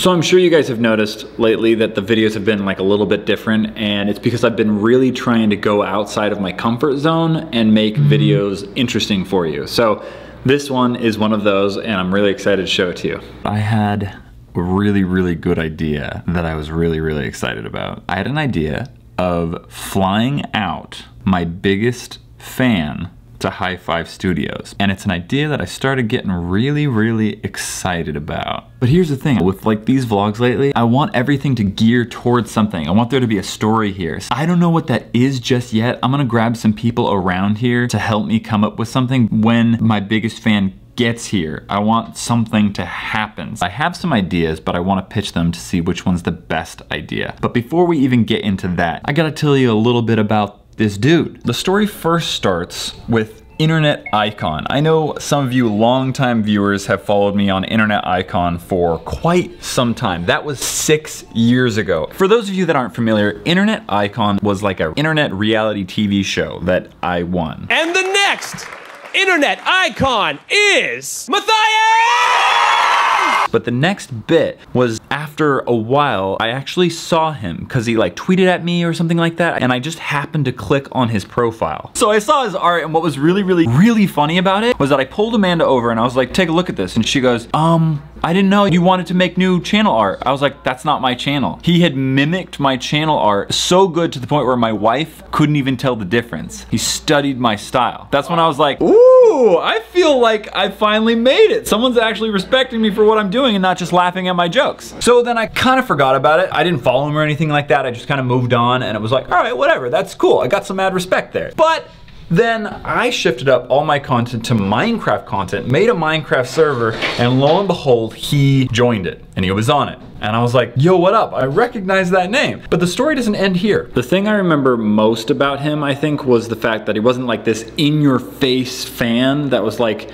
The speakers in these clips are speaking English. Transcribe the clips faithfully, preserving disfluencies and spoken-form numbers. So I'm sure you guys have noticed lately that the videos have been like a little bit different, and it's because I've been really trying to go outside of my comfort zone and make videos interesting for you. So this one is one of those, and I'm really excited to show it to you. I had a really, really good idea that I was really, really excited about. I had an idea of flying out my biggest fan to Hi five Studios. And it's an idea that I started getting really, really excited about. But here's the thing, with like these vlogs lately, I want everything to gear towards something. I want there to be a story here. So I don't know what that is just yet. I'm gonna grab some people around here to help me come up with something. When my biggest fan gets here, I want something to happen. I have some ideas, but I want to pitch them to see which one's the best idea. But before we even get into that, I gotta tell you a little bit about this dude. The story first starts with Internet Icon. I know some of you longtime viewers have followed me on Internet Icon for quite some time. That was six years ago. For those of you that aren't familiar, Internet Icon was like an internet reality T V show that I won. And the next Internet Icon is Matthias! But the next bit was, after a while, I actually saw him because he like tweeted at me or something like that, and I just happened to click on his profile. So I saw his art, and what was really, really, really funny about it was that I pulled Amanda over and I was like, take a look at this. And she goes, um, I didn't know you wanted to make new channel art. I was like, that's not my channel. He had mimicked my channel art so good to the point where my wife couldn't even tell the difference. He studied my style. That's when I was like, ooh, I feel like I finally made it. Someone's actually respecting me for what I'm doing and not just laughing at my jokes. So then I kind of forgot about it. I didn't follow him or anything like that. I just kind of moved on, and it was like, all right, whatever, that's cool. I got some ad respect there. But then I shifted up all my content to Minecraft content, made a Minecraft server, and lo and behold, he joined it, and he was on it. And I was like, yo, what up? I recognize that name. But the story doesn't end here. The thing I remember most about him, I think, was the fact that he wasn't like this in-your-face fan that was like,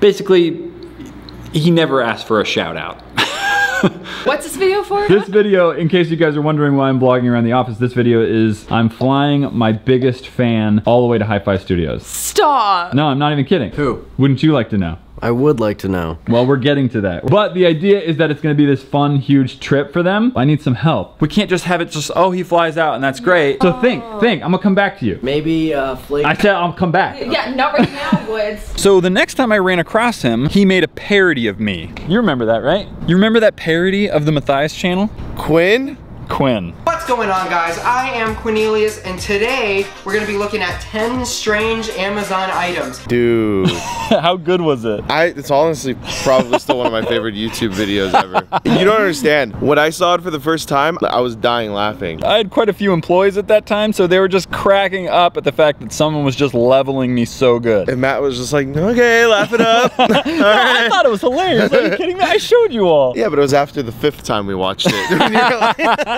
basically, he never asked for a shout out. What's this video for? This video, in case you guys are wondering why I'm vlogging around the office, this video is I'm flying my biggest fan all the way to Hi five Studios. Stop! No, I'm not even kidding. Who? Wouldn't you like to know? I would like to know. Well, we're getting to that. But the idea is that it's gonna be this fun, huge trip for them. I need some help. We can't just have it just, oh, he flies out and that's great. No. So think, think, I'm gonna come back to you. Maybe uh, Flake. I said I'll come back. Yeah, okay. Not right now, Woods. So the next time I ran across him, he made a parody of me. You remember that, right? You remember that parody of the Matthias channel? Quinn? Quinn. What's going on, guys? I am Quinnelius, and today we're gonna be looking at ten strange Amazon items. Dude. How good was it? I, it's honestly probably still one of my favorite YouTube videos ever. You don't understand. When I saw it for the first time, I was dying laughing. I had quite a few employees at that time, so they were just cracking up at the fact that someone was just leveling me so good. And Matt was just like, okay, laugh it up. All right. I thought it was hilarious. Are you kidding me? I showed you all. Yeah, but it was after the fifth time we watched it.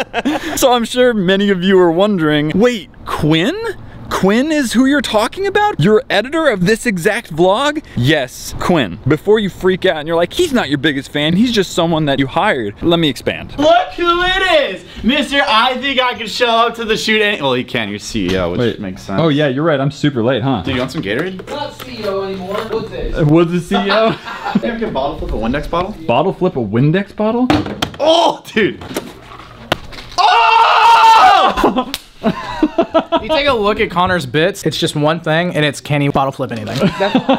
So I'm sure many of you are wondering, wait, Quinn? Quinn is who you're talking about? Your editor of this exact vlog? Yes, Quinn. Before you freak out and you're like, he's not your biggest fan, he's just someone that you hired. Let me expand. Look who it is! Mister I think I can show up to the shoot any- Well, he can, you're C E O, which Wait. makes sense. Oh yeah, you're right, I'm super late, huh? Dude, you want some Gatorade? Not C E O anymore, Woods is. Woods is C E O? You can bottle flip a Windex bottle? Bottle flip a Windex bottle? Oh, dude! Oh! You take a look at Connor's bits, it's just one thing, and it's can he bottle flip anything.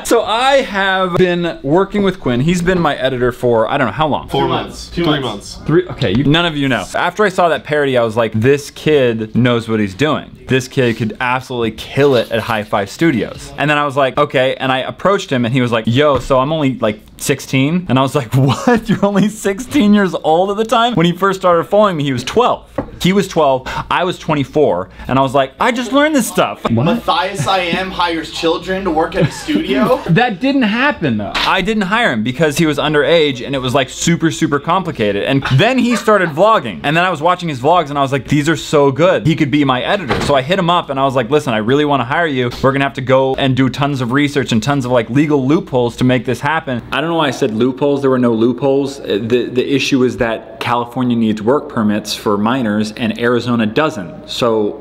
So I have been working with Quinn. He's been my editor for, I don't know, how long? Four months. Two months. Three months. Three, okay, you, none of you know. After I saw that parody, I was like, this kid knows what he's doing. This kid could absolutely kill it at Hi five Studios. And then I was like, okay, and I approached him, and he was like, yo, so I'm only like sixteen? And I was like, what? You're only sixteen years old at the time? When he first started following me, he was twelve. He was twelve, I was twenty-four, and I was like, I just learned this stuff. What? Matthias I am hires children to work at a studio? That didn't happen though. I didn't hire him because he was underage and it was like super, super complicated. And then he started vlogging. And then I was watching his vlogs and I was like, these are so good. He could be my editor. So I hit him up and I was like, listen, I really wanna hire you. We're gonna have to go and do tons of research and tons of like legal loopholes to make this happen. I don't know why I said loopholes. There were no loopholes. The, the issue is that California needs work permits for minors and Arizona doesn't. So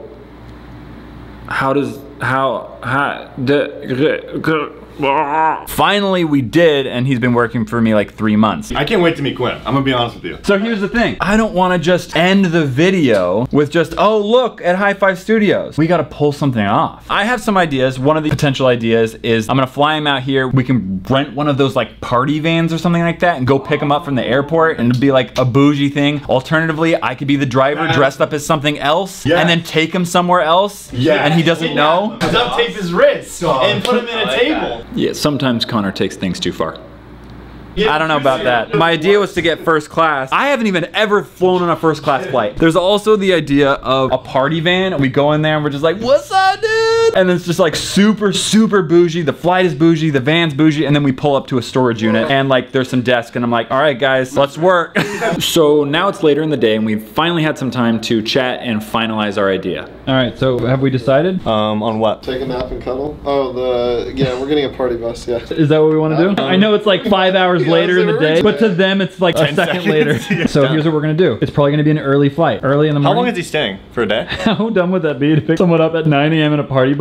how does, how, how, Finally, we did, and he's been working for me like three months. I can't wait to meet Quinn. I'm gonna be honest with you. So here's the thing. I don't wanna just end the video with just, oh, look at Hi five Studios. We gotta pull something off. I have some ideas. One of the potential ideas is I'm gonna fly him out here. We can rent one of those like party vans or something like that and go pick him up from the airport, and it'd be like a bougie thing. Alternatively, I could be the driver yeah. dressed up as something else yeah. and then take him somewhere else yeah. and he doesn't yeah. know. Duct tape his wrist and put him in a table. Yeah, sometimes Connor takes things too far. Yeah, I don't know about that. My idea was to get first class. I haven't even ever flown on a first class flight. There's also the idea of a party van. We go in there and we're just like, what's up, dude? And it's just like super, super bougie. The flight is bougie, the van's bougie, and then we pull up to a storage unit and like there's some desk and I'm like, all right guys, let's work. So now it's later in the day and we've finally had some time to chat and finalize our idea. All right, so have we decided? Um, on what? Take a nap and cuddle? Oh, the, yeah, we're getting a party bus, yeah. Is that what we wanna do? Um, I know it's like five hours later in the day, but to them it's like a second later. So here's what we're gonna do. It's probably gonna be an early flight, early in the morning. How long is he staying for a day? How dumb would that be to pick someone up at nine A M in a party bus?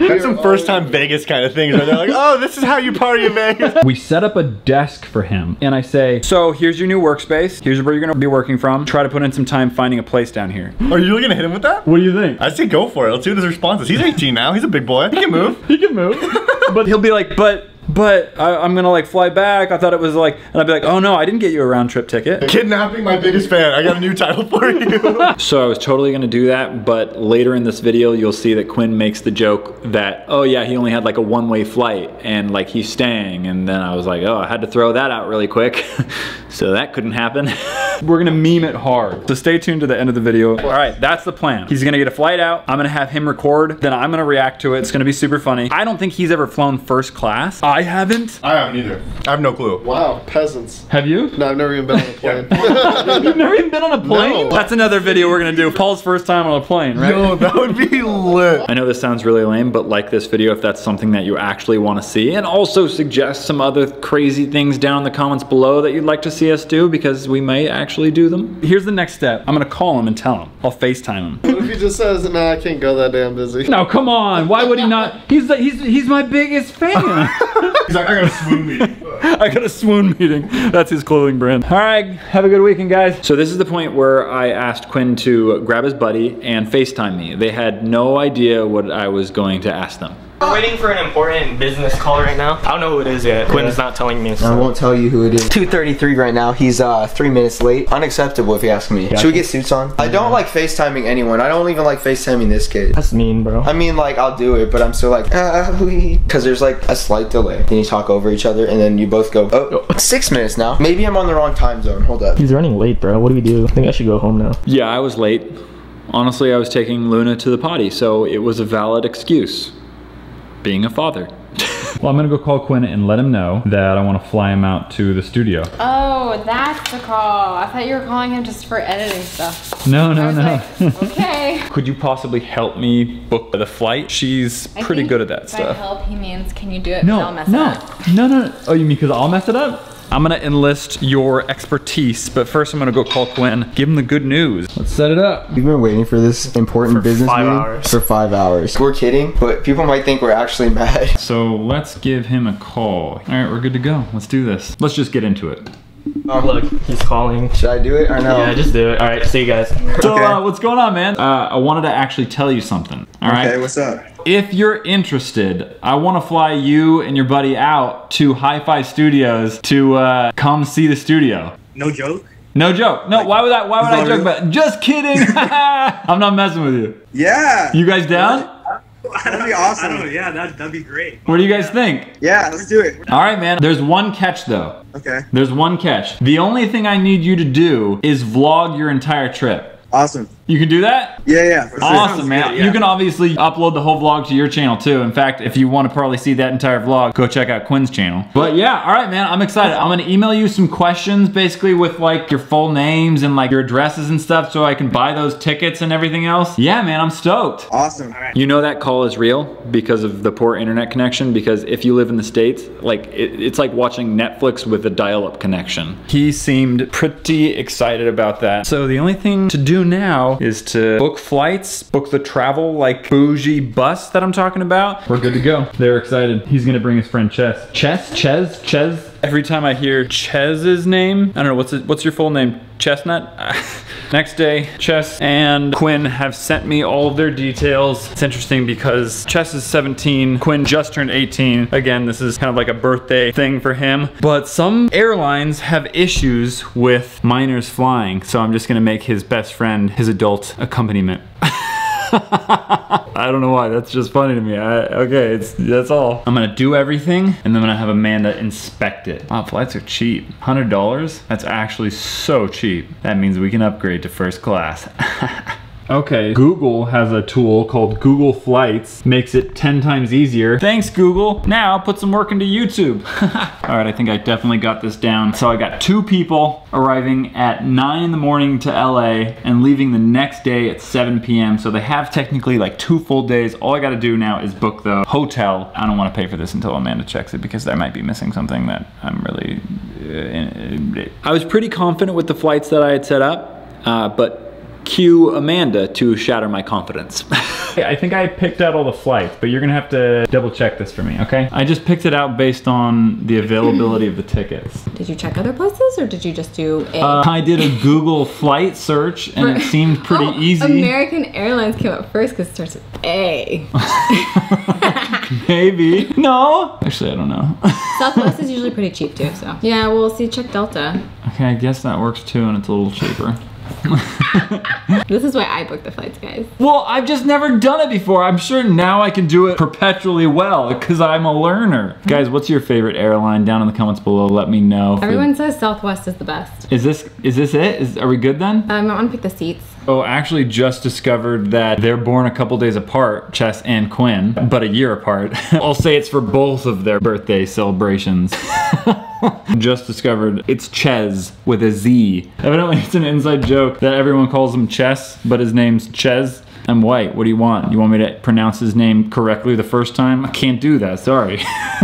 That's some first time Vegas kind of things where they're like, oh, this is how you party in Vegas. We set up a desk for him and I say, so here's your new workspace. Here's where you're gonna be working from. Try to put in some time finding a place down here. Are you really gonna hit him with that? What do you think? I say go for it. Let's see what his response is. He's eighteen now. He's a big boy. He can move. He can move. But he'll be like, but But I, I'm gonna like fly back. I thought it was like, and I'd be like, oh no, I didn't get you a round trip ticket. Kidnapping my biggest fan. I got a new title for you. So I was totally gonna do that, but later in this video, you'll see that Quinn makes the joke that, oh yeah, he only had like a one-way flight and like he's staying. And then I was like, oh, I had to throw that out really quick. So that couldn't happen. We're gonna meme it hard. So stay tuned to the end of the video. All right, that's the plan. He's gonna get a flight out. I'm gonna have him record. Then I'm gonna react to it. It's gonna be super funny. I don't think he's ever flown first class. I haven't. I haven't either. I have no clue. Wow, peasants. Have you? No, I've never even been on a plane. You've never even been on a plane? No. That's another video we're gonna do. Paul's first time on a plane, right? No, that would be lit. I know this sounds really lame, but like this video if that's something that you actually wanna see. And also suggest some other crazy things down in the comments below that you'd like to see us do, because we may actually Actually do them. Here's the next step. I'm gonna call him and tell him. I'll FaceTime him. What if he just says, nah, I can't go that day, I'm busy? No, come on. Why would he not? He's like, he's he's my biggest fan. He's like, I got a swoon meeting. I got a swoon meeting. That's his clothing brand. All right, have a good weekend, guys. So this is the point where I asked Quinn to grab his buddy and FaceTime me. They had no idea what I was going to ask them. We're waiting for an important business call right now. I don't know who it is yet. Yeah. Quinn's not telling me. So. I won't tell you who it is. two thirty-three right now. He's uh, three minutes late. Unacceptable if you ask me. Gotcha. Should we get suits on? I don't like FaceTiming anyone. I don't even like FaceTiming this kid. That's mean, bro. I mean, like, I'll do it, but I'm still like, ah, we. Because there's like a slight delay. Then you talk over each other, and then you both go, oh, oh, six minutes now. Maybe I'm on the wrong time zone. Hold up. He's running late, bro. What do we do? I think I should go home now. Yeah, I was late. Honestly, I was taking Luna to the potty, so it was a valid excuse. Being a father. Well, I'm gonna go call Quinn and let him know that I wanna fly him out to the studio. Oh, that's the call. I thought you were calling him just for editing stuff. No, no, no. Like, okay. Could you possibly help me book the flight? She's I pretty good at that by stuff. Help, he means, can you do it? No, I'll mess no, it up. No, no, no. Oh, you mean because I'll mess it up? I'm gonna enlist your expertise, but first I'm gonna go call Quinn, give him the good news. Let's set it up. We've been waiting for this important for business five meeting hours. for five hours. We're kidding, but people might think we're actually mad. So let's give him a call. All right, we're good to go. Let's do this. Let's just get into it. Oh, look, he's calling. Should I do it or no? Yeah, just do it. All right, see you guys. So, okay. uh, what's going on, man? Uh, I wanted to actually tell you something, all right? Okay, what's up? If you're interested, I want to fly you and your buddy out to Hi five Studios to uh, come see the studio. No joke? No joke. No, like, why would I, why would I joke about it? Just kidding. I'm not messing with you. Yeah. You guys down? That'd be awesome. I don't know, yeah, that'd, that'd be great. What do you guys yeah. think? Yeah, let's do it. All right, man. There's one catch, though. Okay. There's one catch. The only thing I need you to do is vlog your entire trip. Awesome. You can do that? Yeah, yeah. For sure. Awesome, man. Good, yeah. You can obviously upload the whole vlog to your channel, too. In fact, if you want to probably see that entire vlog, go check out Quinn's channel. But yeah, all right, man. I'm excited. I'm going to email you some questions, basically, with, like, your full names and, like, your addresses and stuff so I can buy those tickets and everything else. Yeah, man. I'm stoked. Awesome. All right. You know that call is real because of the poor internet connection, because if you live in the States, like, it, it's like watching Netflix with a dial-up connection. He seemed pretty excited about that. So the only thing to do now is to book flights, book the travel, like bougie bus that I'm talking about. We're good to go. They're excited. He's gonna bring his friend Chess. Chess? Chez? Chez? Every time I hear Chez's name, I don't know, what's it, what's your full name? Chestnut? Next day, Chess and Quinn have sent me all of their details. It's interesting because Chess is seventeen, Quinn just turned eighteen. Again, this is kind of like a birthday thing for him. But some airlines have issues with minors flying, so I'm just gonna make his best friend his adult accompaniment. I don't know why, that's just funny to me. I, okay, it's, that's all. I'm gonna do everything, and then I'm gonna have Amanda inspect it. Wow, flights are cheap. one hundred dollars? That's actually so cheap. That means we can upgrade to first class. Okay, Google has a tool called Google Flights. Makes it ten times easier. Thanks, Google. Now, put some work into YouTube. All right, I think I definitely got this down. So I got two people arriving at nine in the morning to L A and leaving the next day at seven P M So they have technically like two full days. All I gotta do now is book the hotel. I don't wanna pay for this until Amanda checks it because I might be missing something that I'm really... I was pretty confident with the flights that I had set up, uh, but cue Amanda to shatter my confidence. I think I picked out all the flights, but you're gonna have to double check this for me, okay? I just picked it out based on the availability of the tickets. Did you check other places or did you just do a... Uh, I did a Google flight search and for... it seemed pretty oh, easy. American Airlines came up first because it starts with A. Maybe. No. Actually, I don't know. Southwest is usually pretty cheap too, so. Yeah, we'll see, check Delta. Okay, I guess that works too and it's a little cheaper. This is why I booked the flights, guys. Well, I've just never done it before. I'm sure now I can do it perpetually well because I'm a learner. Mm-hmm. Guys, what's your favorite airline? Down in the comments below, let me know. Everyone says Southwest is the best. Is this is this it? Is, are we good then? Um, I want to pick the seats. Oh, actually just discovered that they're born a couple days apart, Chess and Quinn, but a year apart. I'll say it's for both of their birthday celebrations. Just discovered it's Chez with a Z. Evidently it's an inside joke that everyone calls him Chess, but his name's Chez. I'm white, what do you want? You want me to pronounce his name correctly the first time? I can't do that, sorry.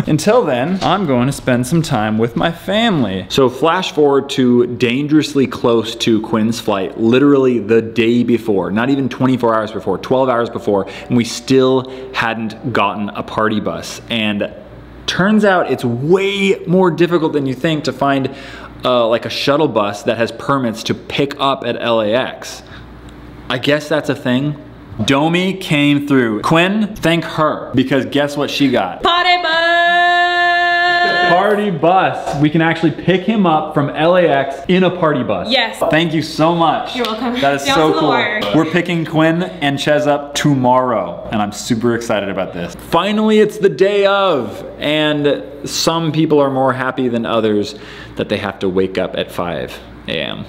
Until then, I'm going to spend some time with my family. So flash forward to dangerously close to Quinn's flight, literally the day before, not even twenty-four hours before, twelve hours before, and we still hadn't gotten a party bus. And turns out it's way more difficult than you think to find uh, like a shuttle bus that has permits to pick up at L A X. I guess that's a thing. Domi came through. Quinn, thank her, because guess what she got? Party bus! Party bus. We can actually pick him up from L A X in a party bus. Yes. Thank you so much. You're welcome. That is Down so cool. Wire. We're picking Quinn and Chez up tomorrow, and I'm super excited about this. Finally, it's the day of, and some people are more happy than others that they have to wake up at five A M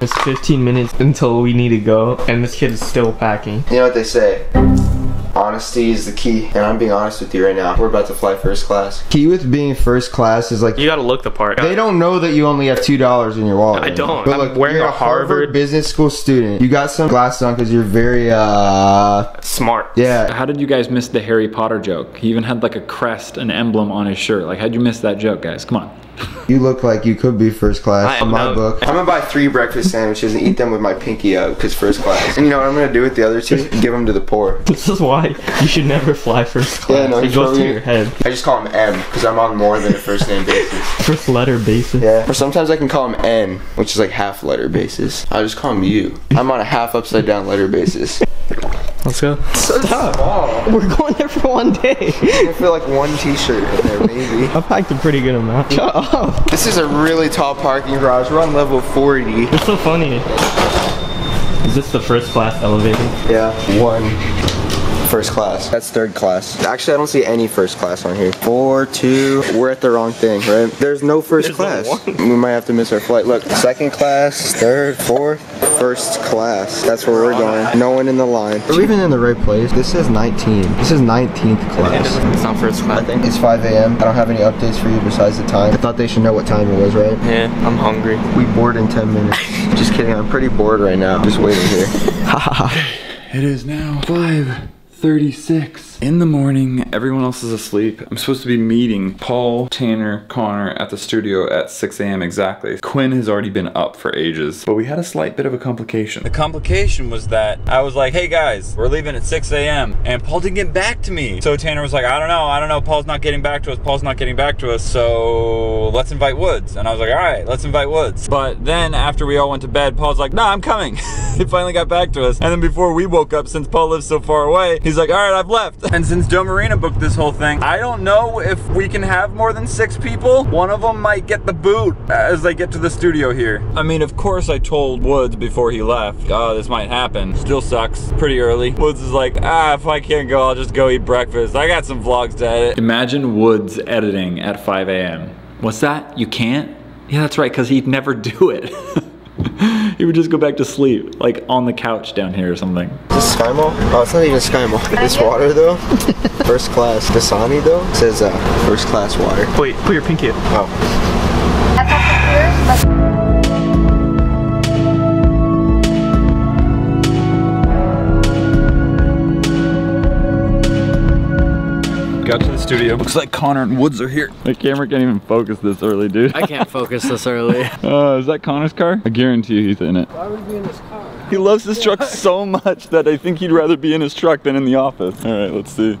It's fifteen minutes until we need to go, and this kid is still packing. You know what they say? Honesty is the key, and I'm being honest with you right now. We're about to fly first class. Key with being first class is like- You gotta look the part. They don't know that you only have two dollars in your wallet. I don't. But I'm look, wearing you're a Harvard, Harvard business school student. You got some glasses on because you're very, uh... smart. Yeah. How did you guys miss the Harry Potter joke? He even had like a crest, an emblem on his shirt. Like, how'd you miss that joke, guys? Come on. You look like you could be first class in my no. book. I'm gonna buy three breakfast sandwiches and eat them with my pinky up because first class. And you know what I'm gonna do with the other two? Give them to the poor. This is why you should never fly first class. Yeah, no, it goes to your head. I just call him M because I'm on more than a first name basis. First letter basis. Yeah. Or sometimes I can call him N, which is like half letter basis. I just call him U. I'm on a half upside down letter basis. Let's go. So Stop. Small. We're going there for one day. I feel like one t-shirt in there, maybe. I packed a pretty good amount. Shut up. This is a really tall parking garage. We're on level forty. That's so funny. Is this the first class elevator? Yeah. One. First class. That's third class. Actually, I don't see any first class on here. Four, two. We're at the wrong thing, right? There's no first There's class. No we might have to miss our flight. Look, second class, third, fourth, first class. That's where we're going. No one in the line. Are we even in the right place? This says nineteen. This is nineteenth class. It's not first class. I think it's five A M I don't have any updates for you besides the time. I thought they should know what time it was, right? Yeah, I'm hungry. We bored in ten minutes. Just kidding. I'm pretty bored right now. Just waiting here. It is now five thirty-six. in the morning. Everyone else is asleep. I'm supposed to be meeting Paul, Tanner, Connor at the studio at six A M exactly. Quinn has already been up for ages, but we had a slight bit of a complication. The complication was that I was like, hey guys, we're leaving at six A M and Paul didn't get back to me. So Tanner was like, I don't know, I don't know, Paul's not getting back to us, Paul's not getting back to us, so let's invite Woods. And I was like, all right, let's invite Woods. But then after we all went to bed, Paul's like, nah, I'm coming. He finally got back to us. And then before we woke up, since Paul lives so far away, he's like, all right, I've left. And since Joe Marina booked this whole thing, I don't know if we can have more than six people. One of them might get the boot as they get to the studio here. I mean, of course I told Woods before he left, oh, this might happen. Still sucks, pretty early. Woods is like, ah, if I can't go, I'll just go eat breakfast. I got some vlogs to edit. Imagine Woods editing at five A M What's that? You can't? Yeah, that's right, because he'd never do it. He would just go back to sleep, like on the couch down here or something. Is this SkyMall? Oh, it's not even SkyMall. It's water though. First class. Dasani though says uh, first class water. Wait, put your pinky in. Oh. Got to the studio. Looks like Connor and Woods are here. The camera can't even focus this early, dude. I can't focus this early. Uh, is that Connor's car? I guarantee you he's in it. Why would he be in this car? He loves this truck so much that I think he'd rather be in his truck than in the office. All right, let's see.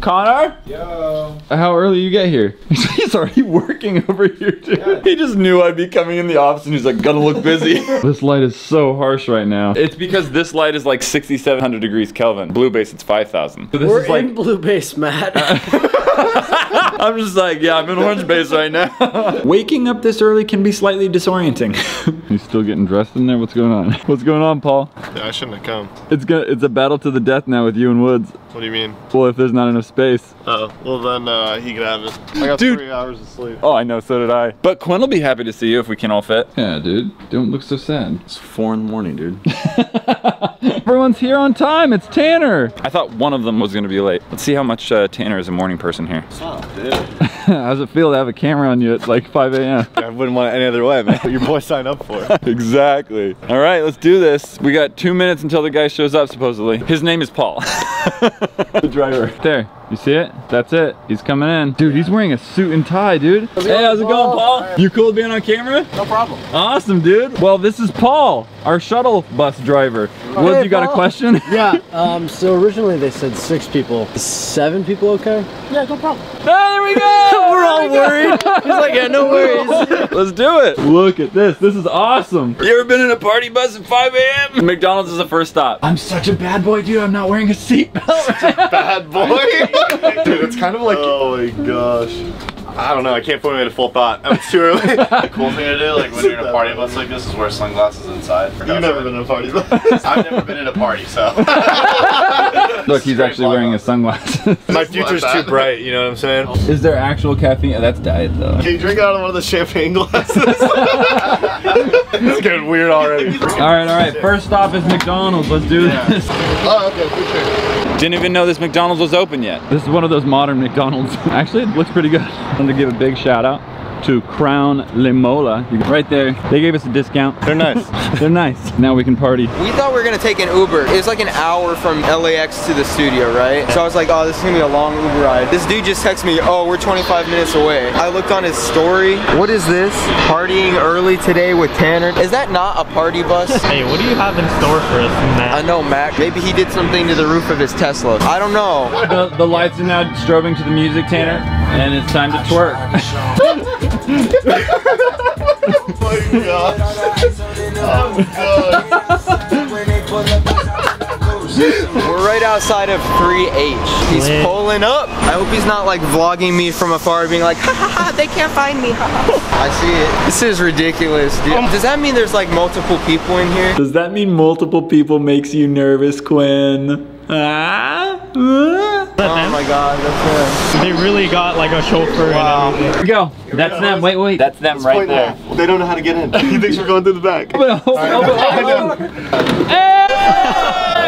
Connor? Yo. How early you get here? He's already working over here, dude. Yeah. He just knew I'd be coming in the office and he's like, gonna look busy. This light is so harsh right now. It's because this light is like sixty-seven hundred degrees Kelvin. Blue base, it's five thousand. So this We're is like in blue base, Matt. I'm just like, yeah, I'm in orange base right now. Waking up this early can be slightly disorienting. He's still getting dressed in there? What's going on? What's going on, Paul? Yeah, I shouldn't have come. It's gonna, it's a battle to the death now with you and Woods. What do you mean? Well, if there's not enough space. Oh, well then uh, he could have it. I got dude. three hours of sleep. Oh, I know, so did I. But Quinn will be happy to see you if we can all fit. Yeah, dude. Don't look so sad. It's four in the morning, dude. Everyone's here on time. It's Tanner. I thought one of them was gonna be late. Let's see how much uh, Tanner is a morning person here. Oh, dude. How does it feel to have a camera on you at like five A M? I wouldn't want it any other way, man. What your boy signed up for. Exactly. All right, let's do this. We got two minutes until the guy shows up, supposedly. His name is Paul. The driver. There. You see it? That's it. He's coming in. Dude, he's wearing a suit and tie, dude. Hey, how's it going, Paul? You cool being on camera? No problem. Awesome, dude. Well, this is Paul, our shuttle bus driver. Hey, Woods, you got Paul. a question? Yeah, um, so originally they said six people. Is seven people okay? Yeah, no problem. Hey, there we go! We're all worried. He's like, yeah, no worries. Let's do it. Look at this. This is awesome. You ever been in a party bus at five A M? McDonald's is the first stop. I'm such a bad boy, dude. I'm not wearing a seatbelt. Such a bad boy. Dude, it's kind of like... Oh my gosh. I don't know, I can't formulate a full thought. I'm too early. The cool thing to do, like when you're in a party bus like this, is wear sunglasses inside. You've never been in a party bus. I've never been in a party, so. Look, he's actually wearing his sunglasses. My future's too bright, you know what I'm saying? Is there actual caffeine? Oh, that's diet though. Can you drink out of one of the champagne glasses? It's getting weird already. Alright, alright, first stop is McDonald's. Let's do yeah. this. Oh, okay, for sure. Didn't even know this McDonald's was open yet. This is one of those modern McDonald's. Actually, it looks pretty good. I wanted to give a big shout out to Crown Limola. Right there. They gave us a discount. They're nice. They're nice. Now we can party. We thought we were gonna take an Uber. It was like an hour from L A X to the studio, right? So I was like, oh, this is gonna be a long Uber ride. This dude just texted me, oh, we're twenty-five minutes away. I looked on his story. What is this? Partying early today with Tanner. Is that not a party bus? Hey, what do you have in store for us, Matt? I know, Mac. Maybe he did something to the roof of his Tesla. I don't know. The, the lights are now strobing to the music, Tanner. And it's time to twerk. Oh my gosh. We're right outside of three H. He's pulling up. I hope he's not like vlogging me from afar being like, ha ha ha, they can't find me, ha ha. I see it. This is ridiculous, dude. Does that mean there's like multiple people in here? Does that mean multiple people makes you nervous, Quinn? Ah, ah. Oh my god, that's them. They really got like a chauffeur. Wow. Here we go. That's them. Wait, wait. That's them right there. Now. They don't know how to get in. He thinks we're going through the back. Open, right. open, open, open. Hey,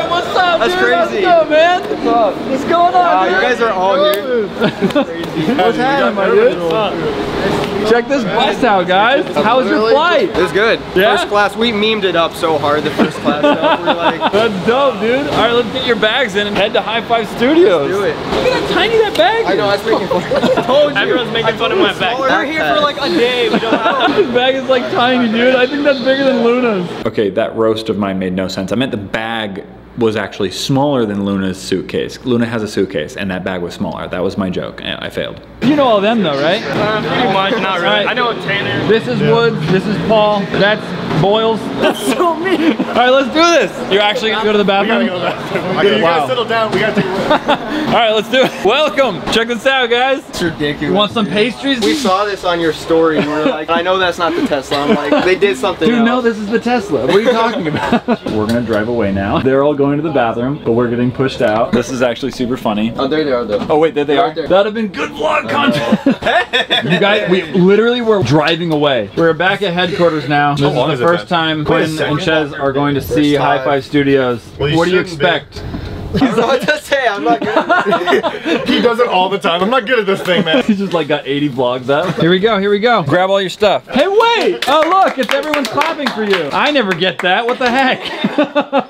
what's up, that's dude? That's crazy. What's up, man? What's up? What's going on, wow, dude? You guys are all here. Crazy. What's happening, my dude? What's up? Check this bus out, guys. How was your flight? It was good. Yeah? First class, we memed it up so hard, the first class. So we're like, that's dope, dude. All right, let's get your bags in and head to Hi five Studios. Let's do it. Look at how tiny that bag is. I know, I was making fun. I told you. Everyone's making fun of my bag. We're here for like a day. We don't have This bag is like tiny, dude. I think that's bigger than Luna's. Okay, that roast of mine made no sense. I meant the bag was actually smaller than Luna's suitcase. Luna has a suitcase, and that bag was smaller. That was my joke. I failed. You know all them though, right? Uh, pretty much, not really. Right. I know Tanner. This is yeah. Woods. This is Paul. That's Boyles. That's so mean. All right, let's do this. You're actually gonna go to the bathroom. We gotta go to the bathroom. Okay, you wow. guys settle down. We gotta take a break. All right, let's do it. Welcome. Check this out, guys. It's ridiculous. You want some dude. pastries? We saw this on your story. We were like, I know that's not the Tesla. I'm like, they did something. Dude, else. no, this is the Tesla. What are you talking about? We're gonna drive away now. They're all going to the bathroom, but we're getting pushed out. This is actually super funny. Oh, there they are though. Oh wait, there they They're are. There. That'd have been good vlog. You guys, we literally were driving away. We're back at headquarters now. This is the first time Quinn and Chez are going to see Hi five Studios. Well, what do you expect? Be. He's I don't know like, what to say, I'm not good at this. He does it all the time. I'm not good at this thing, man. He's just like got eighty vlogs up. Here we go, here we go. Grab all your stuff. Hey, wait! Oh, look, it's everyone's clapping for you. I never get that, what the heck?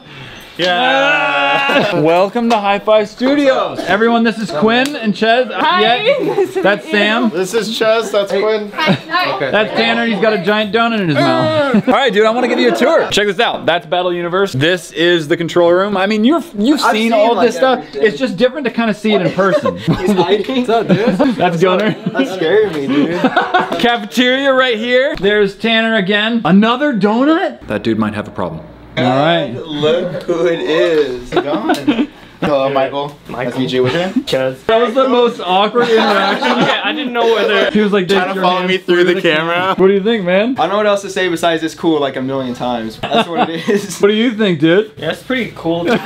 Yeah. Welcome to Hi five Studios. Everyone, this is Quinn and Chez. Hi. Yeah. That's Sam. This is Chez. That's hey. Quinn. Hi. Okay. That's Tanner. He's got a giant donut in his mouth. All right, dude. I want to give you a tour. Check this out. That's Battle Universe. This is the control room. I mean, you've you've seen, seen all like this everything. stuff. It's just different to kind of see it in person. He's hiding. What's up, dude? That's Gunner. That's scaring me, dude. Cafeteria right here. There's Tanner again. Another donut. That dude might have a problem. All right. Look who it is. Gone. Hello, Michael. Michael. That's E J with him. Chez. That was the most awkward interaction. Okay, I didn't know whether he was like trying to follow me through, through the camera. camera. What do you think, man? I don't know what else to say besides it's cool like a million times. That's what it is. What do you think, dude? Yeah, it's pretty cool. Am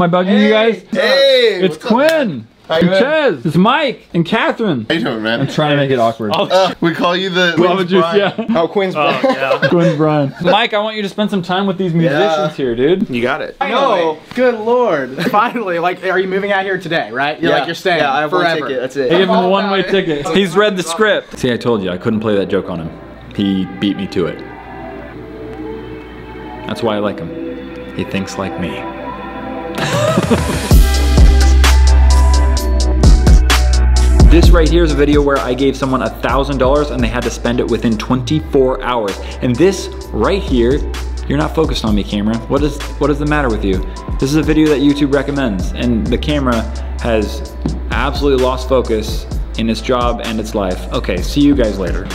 I bugging hey, you guys? Hey, it's Quinn. Up? Hi, Chez, it's Mike and Catherine. How you doing, man? I'm trying to make it awkward. Uh, we call you the Quinn's Brian. Yeah. Oh, Quinn's Brian. Oh, yeah. Quinn's Brian. Mike, I want you to spend some time with these musicians yeah. here, dude. You got it. I know. Good Lord. Finally, like, are you moving out here today, right? You're yeah. like, you're staying yeah, I have forever. One ticket, that's it. They give him a one-way ticket. He's read the script. See, I told you, I couldn't play that joke on him. He beat me to it. That's why I like him. He thinks like me. This right here is a video where I gave someone a thousand dollars and they had to spend it within twenty-four hours. And this right here, you're not focused on me, camera. What is, what is the matter with you? This is a video that YouTube recommends and the camera has absolutely lost focus in its job and its life. Okay, see you guys later.